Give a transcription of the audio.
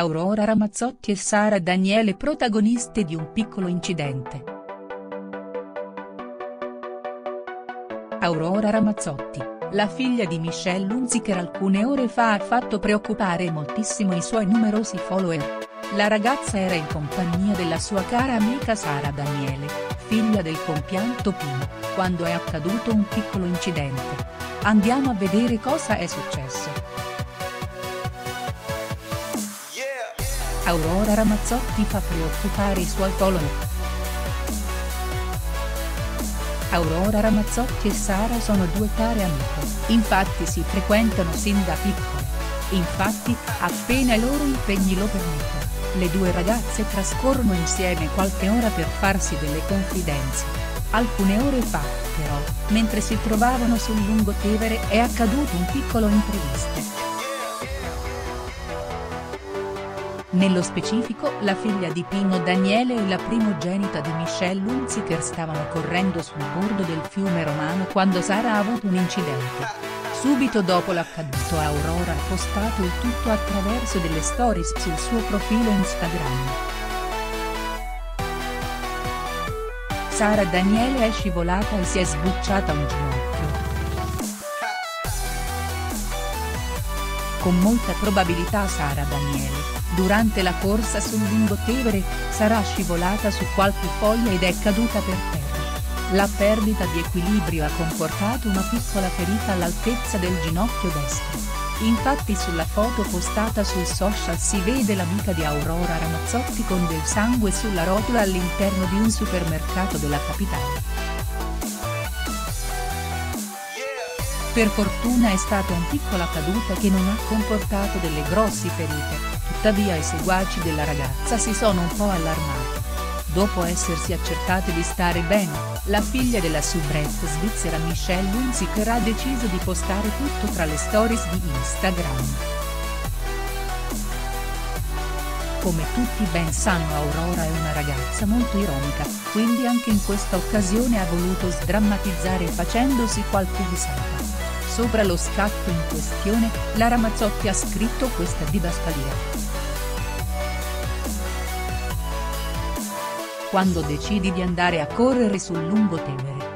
Aurora Ramazzotti e Sara Daniele protagoniste di un piccolo incidente. Aurora Ramazzotti, la figlia di Michelle Hunziker, alcune ore fa ha fatto preoccupare moltissimo i suoi numerosi follower. La ragazza era in compagnia della sua cara amica Sara Daniele, figlia del compianto Pino, quando è accaduto un piccolo incidente. Andiamo a vedere cosa è successo. Aurora Ramazzotti fa preoccupare i suoi follower. Aurora Ramazzotti e Sara sono due care amiche, infatti si frequentano sin da piccole. Infatti, appena i loro impegni lo permettono, le due ragazze trascorrono insieme qualche ora per farsi delle confidenze. Alcune ore fa, però, mentre si trovavano sul Lungotevere è accaduto un piccolo imprevisto. Nello specifico, la figlia di Pino Daniele e la primogenita di Michelle Hunziker stavano correndo sul bordo del fiume romano quando Sara ha avuto un incidente. Subito dopo l'accaduto Aurora ha postato il tutto attraverso delle stories sul suo profilo Instagram. Sara Daniele è scivolata e si è sbucciata un ginocchio. Con molta probabilità Sara Daniele, durante la corsa sul Lungotevere, sarà scivolata su qualche foglia ed è caduta per terra. La perdita di equilibrio ha comportato una piccola ferita all'altezza del ginocchio destro. Infatti sulla foto postata sul social si vede l'amica di Aurora Ramazzotti con del sangue sulla rotola all'interno di un supermercato della capitale. Per fortuna è stata una piccola caduta che non ha comportato delle grosse ferite, tuttavia i seguaci della ragazza si sono un po' allarmati. Dopo essersi accertate di stare bene, la figlia della soubrette svizzera Michelle Hunziker ha deciso di postare tutto tra le stories di Instagram. Come tutti ben sanno, Aurora è una ragazza molto ironica, quindi anche in questa occasione ha voluto sdrammatizzare facendosi qualche risata. Sopra lo scatto in questione, la Ramazzotti ha scritto questa didascalia. Quando decidi di andare a correre sul Lungotevere,